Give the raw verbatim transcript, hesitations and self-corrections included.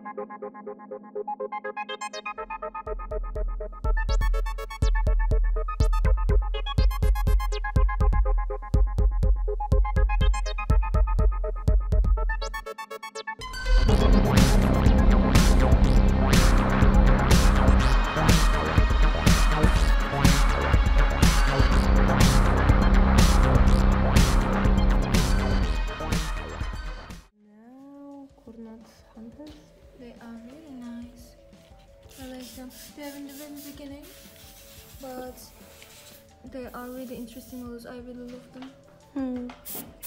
They are really nice. I like them. They are in the very beginning, but they are really interesting. I really love them. Hmm.